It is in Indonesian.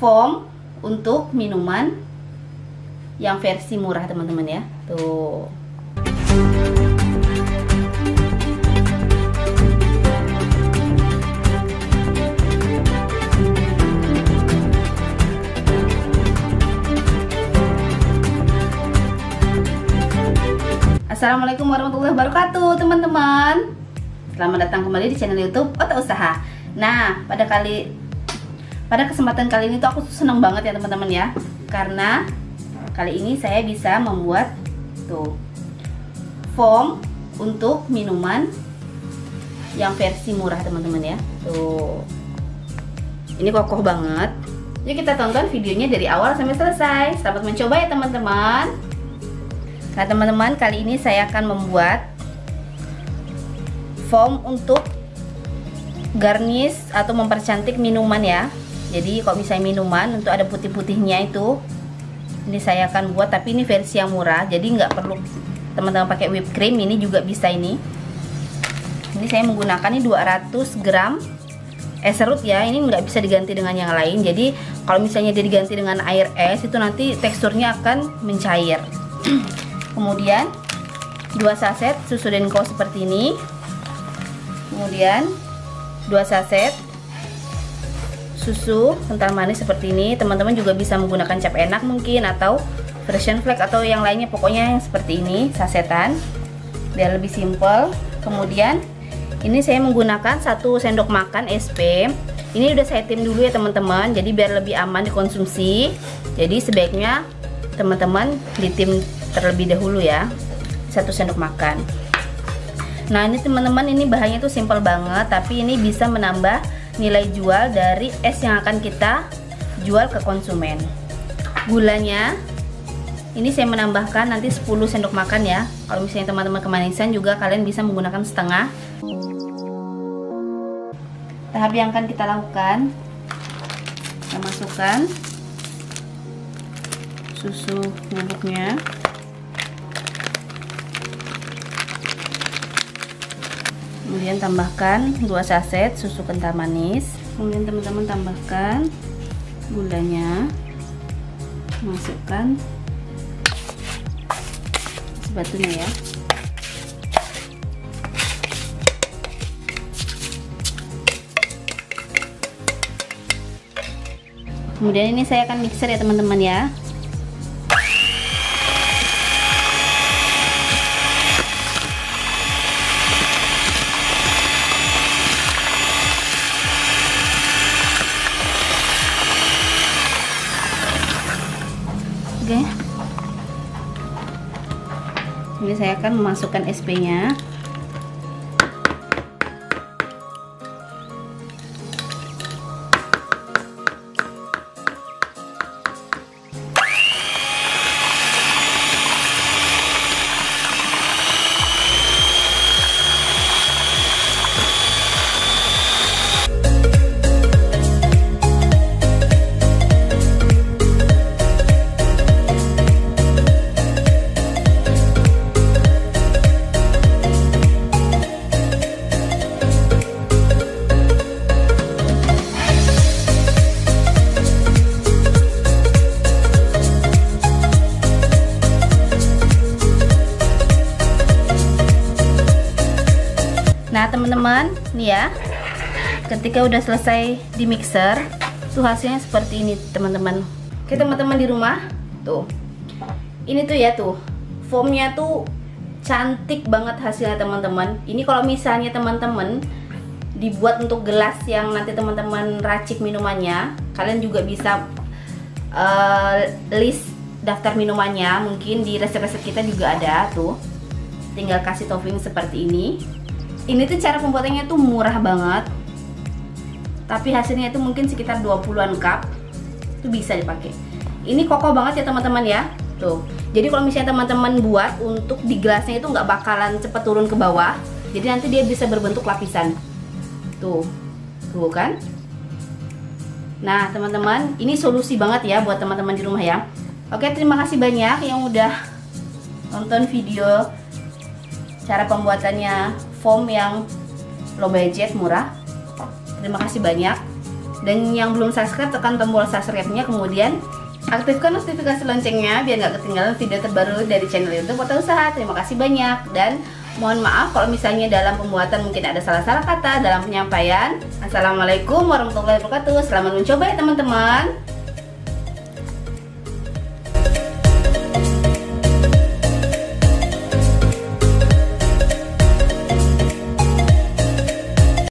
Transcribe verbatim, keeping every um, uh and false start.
foam untuk minuman yang versi murah teman-teman ya. Tuh. Assalamualaikum warahmatullahi wabarakatuh teman-teman. Selamat datang kembali di channel YouTube Otak Usaha. Nah, pada kali pada kesempatan kali ini tuh aku seneng banget ya teman-teman ya, karena kali ini saya bisa membuat tuh foam untuk minuman yang versi murah teman-teman ya. Tuh, ini kokoh banget. Yuk kita tonton videonya dari awal sampai selesai. Selamat mencoba ya teman-teman. Nah teman-teman, kali ini saya akan membuat foam untuk garnish atau mempercantik minuman ya. Jadi kalau misalnya minuman untuk ada putih-putihnya itu, ini saya akan buat, tapi ini versi yang murah. Jadi nggak perlu teman-teman pakai whipped cream, ini juga bisa ini. Ini saya menggunakan ini dua ratus gram es serut ya. Ini nggak bisa diganti dengan yang lain. Jadi kalau misalnya dia diganti dengan air es, itu nanti teksturnya akan mencair. Kemudian dua sachet susu Dancow seperti ini. Kemudian dua sachet susu kental manis seperti ini. Teman-teman juga bisa menggunakan Cap Enak mungkin, atau Freshen Flake, atau yang lainnya. Pokoknya yang seperti ini sasetan biar lebih simple. Kemudian ini saya menggunakan satu sendok makan S P. Ini udah saya tim dulu ya teman-teman, jadi biar lebih aman dikonsumsi. Jadi sebaiknya teman-teman ditim terlebih dahulu ya, satu sendok makan. Nah ini teman-teman, ini bahannya tuh simple banget, tapi ini bisa menambah nilai jual dari es yang akan kita jual ke konsumen. Gulanya ini saya menambahkan nanti sepuluh sendok makan ya. Kalau misalnya teman-teman kemanisan juga, kalian bisa menggunakan setengah. Tahap yang akan kita lakukan, kita masukkan susu bubuknya. Kemudian tambahkan dua sachet susu kental manis. Kemudian teman-teman tambahkan gulanya. Masukkan sebatunya ya. Kemudian ini saya akan mixer ya teman-teman ya. Ini saya akan memasukkan S P-nya. Nah teman-teman, nih ya, ketika udah selesai di mixer, tuh hasilnya seperti ini teman-teman. Oke teman-teman di rumah, tuh, ini tuh ya tuh, foamnya tuh cantik banget hasilnya teman-teman. Ini kalau misalnya teman-teman dibuat untuk gelas yang nanti teman-teman racik minumannya, kalian juga bisa uh, list daftar minumannya, mungkin di resep-resep kita juga ada tuh. Tinggal kasih topping seperti ini. Ini tuh cara pembuatannya tuh murah banget, tapi hasilnya itu mungkin sekitar dua puluhan cup. Itu bisa dipakai. Ini kokoh banget ya teman-teman ya. Tuh. Jadi kalau misalnya teman-teman buat untuk di gelasnya itu nggak bakalan cepet turun ke bawah. Jadi nanti dia bisa berbentuk lapisan. Tuh. Tuh kan? Nah, teman-teman, ini solusi banget ya buat teman-teman di rumah ya. Oke, terima kasih banyak yang udah nonton video cara pembuatannya foam yang low budget murah. Terima kasih banyak. Dan yang belum subscribe, tekan tombol subscribe-nya, kemudian aktifkan notifikasi loncengnya biar nggak ketinggalan video terbaru dari channel YouTube Otak Usaha. Terima kasih banyak, dan mohon maaf kalau misalnya dalam pembuatan mungkin ada salah-salah kata dalam penyampaian. Assalamualaikum warahmatullahi wabarakatuh. Selamat mencoba ya teman-teman.